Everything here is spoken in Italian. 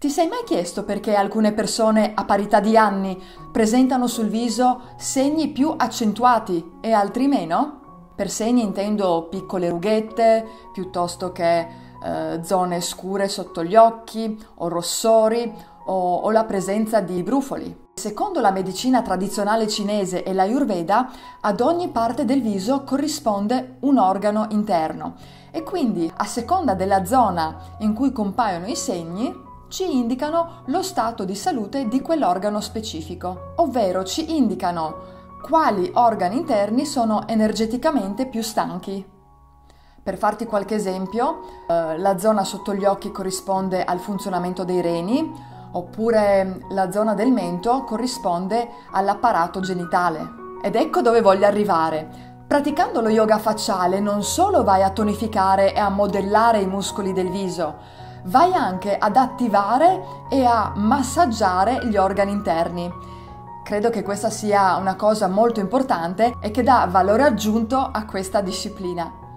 Ti sei mai chiesto perché alcune persone a parità di anni presentano sul viso segni più accentuati e altri meno? Per segni intendo piccole rughette, piuttosto che zone scure sotto gli occhi, o rossori, o la presenza di brufoli. Secondo la medicina tradizionale cinese e l'Ayurveda, ad ogni parte del viso corrisponde un organo interno e quindi, a seconda della zona in cui compaiono i segni, ci indicano lo stato di salute di quell'organo specifico, ovvero ci indicano quali organi interni sono energeticamente più stanchi. Per farti qualche esempio, la zona sotto gli occhi corrisponde al funzionamento dei reni, oppure la zona del mento corrisponde all'apparato genitale. Ed ecco dove voglio arrivare. Praticando lo yoga facciale non solo vai a tonificare e a modellare i muscoli del viso, vai anche ad attivare e a massaggiare gli organi interni. Credo che questa sia una cosa molto importante e che dà valore aggiunto a questa disciplina.